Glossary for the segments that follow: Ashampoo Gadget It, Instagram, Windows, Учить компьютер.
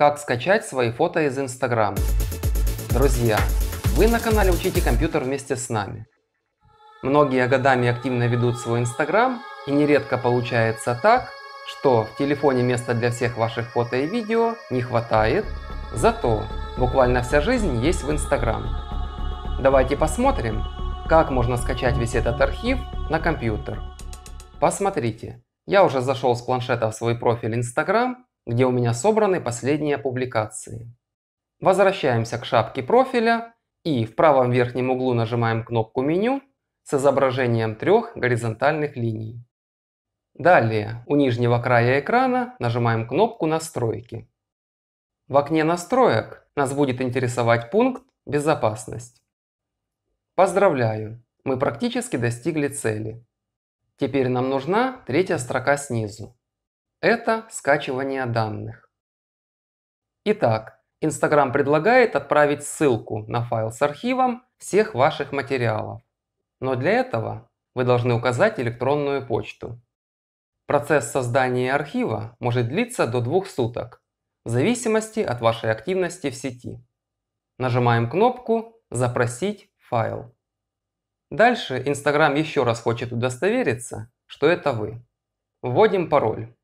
Как скачать свои фото из Instagram. Друзья, вы на канале Учите компьютер вместе с нами. Многие годами активно ведут свой Instagram, и нередко получается так, что в телефоне места для всех ваших фото и видео не хватает, зато буквально вся жизнь есть в Instagram. Давайте посмотрим, как можно скачать весь этот архив на компьютер. Посмотрите, я уже зашел с планшета в свой профиль Instagram, где у меня собраны последние публикации. Возвращаемся к шапке профиля и в правом верхнем углу нажимаем кнопку «Меню» с изображением трех горизонтальных линий. Далее у нижнего края экрана нажимаем кнопку «Настройки». В окне настроек нас будет интересовать пункт «Безопасность». Поздравляю, мы практически достигли цели. Теперь нам нужна третья строка снизу. Это скачивание данных. Итак, Instagram предлагает отправить ссылку на файл с архивом всех ваших материалов. Но для этого вы должны указать электронную почту. Процесс создания архива может длиться до 2 суток, в зависимости от вашей активности в сети. Нажимаем кнопку «Запросить файл». Дальше Instagram еще раз хочет удостовериться, что это вы. Вводим пароль.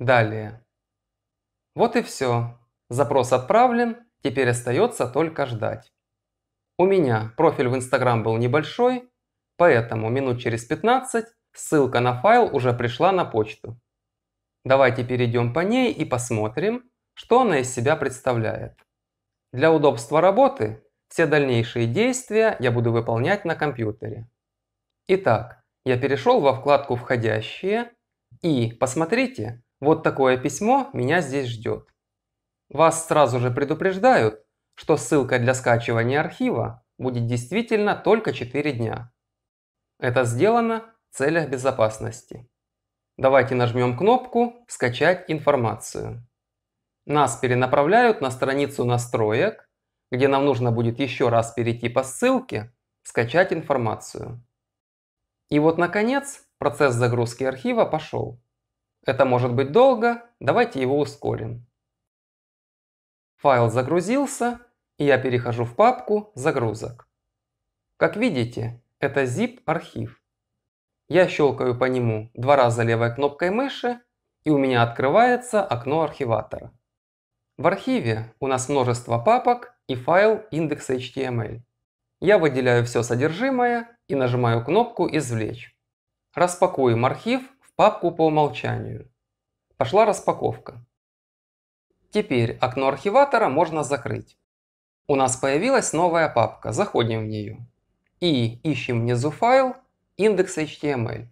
Далее. Вот и все. Запрос отправлен, теперь остается только ждать. У меня профиль в Instagram был небольшой, поэтому минут через 15 ссылка на файл уже пришла на почту. Давайте перейдем по ней и посмотрим, что она из себя представляет. Для удобства работы все дальнейшие действия я буду выполнять на компьютере. Итак, я перешел во вкладку «Входящие» и, посмотрите, вот такое письмо меня здесь ждет. Вас сразу же предупреждают, что ссылка для скачивания архива будет действительно только 4 дня. Это сделано в целях безопасности. Давайте нажмем кнопку «Скачать информацию». Нас перенаправляют на страницу настроек, где нам нужно будет еще раз перейти по ссылке, скачать информацию. И вот, наконец, процесс загрузки архива пошел. Это может быть долго, давайте его ускорим. Файл загрузился, и я перехожу в папку «Загрузок». Как видите, это zip-архив. Я щелкаю по нему 2 раза левой кнопкой мыши, и у меня открывается окно архиватора. В архиве у нас множество папок и файл index.html. Я выделяю все содержимое и нажимаю кнопку «Извлечь». Распакуем архив в папку по умолчанию. Пошла распаковка. Теперь окно архиватора можно закрыть. У нас появилась новая папка, заходим в нее. И ищем внизу файл index.html.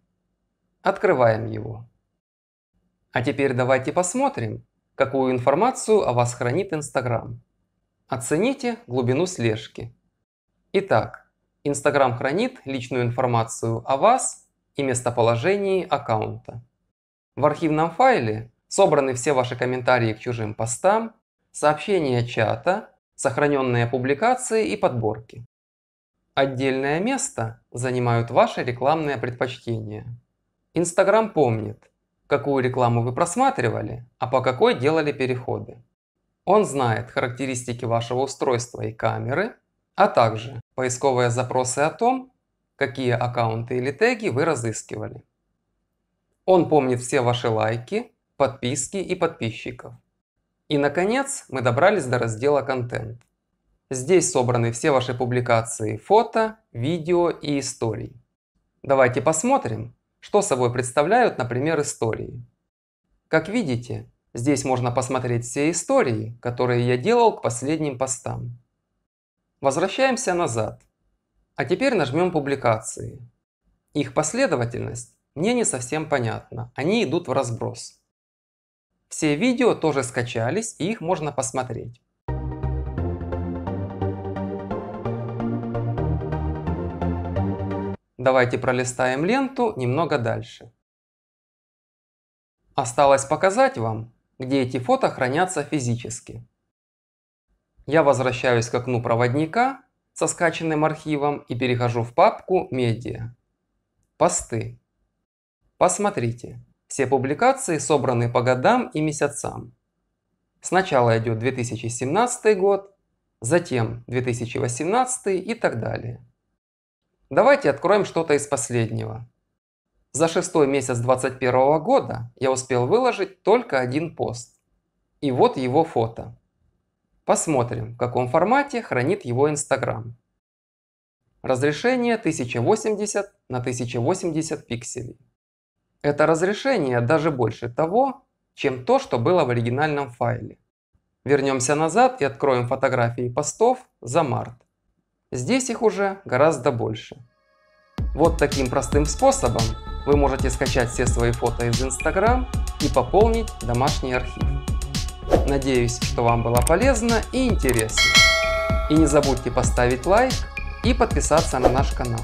Открываем его. А теперь давайте посмотрим, какую информацию о вас хранит Instagram. Оцените глубину слежки. Итак, Instagram хранит личную информацию о вас и местоположении аккаунта. В архивном файле собраны все ваши комментарии к чужим постам, сообщения чата, сохраненные публикации и подборки. Отдельное место занимают ваши рекламные предпочтения. Instagram помнит, какую рекламу вы просматривали, а по какой делали переходы. Он знает характеристики вашего устройства и камеры, а также поисковые запросы о том, какие аккаунты или теги вы разыскивали. Он помнит все ваши лайки, подписки и подписчиков. И, наконец, мы добрались до раздела «Контент». Здесь собраны все ваши публикации, фото, видео и историй. Давайте посмотрим, что собой представляют, например, истории. Как видите, здесь можно посмотреть все истории, которые я делал к последним постам. Возвращаемся назад. А теперь нажмем «Публикации». Их последовательность мне не совсем понятна, они идут в разброс. Все видео тоже скачались, и их можно посмотреть. Давайте пролистаем ленту немного дальше. Осталось показать вам, где эти фото хранятся физически. Я возвращаюсь к окну проводника со скачанным архивом и перехожу в папку «Медиа». Посты. Посмотрите, все публикации собраны по годам и месяцам. Сначала идет 2017 год, затем 2018 и так далее. Давайте откроем что-то из последнего. За шестой месяц 2021 года я успел выложить только один пост. И вот его фото. Посмотрим, в каком формате хранит его Instagram. Разрешение 1080 на 1080 пикселей. Это разрешение даже больше того, чем то, что было в оригинальном файле. Вернемся назад и откроем фотографии постов за март. Здесь их уже гораздо больше. Вот таким простым способом вы можете скачать все свои фото из Instagram и пополнить домашний архив. Надеюсь, что вам было полезно и интересно. И не забудьте поставить лайк и подписаться на наш канал.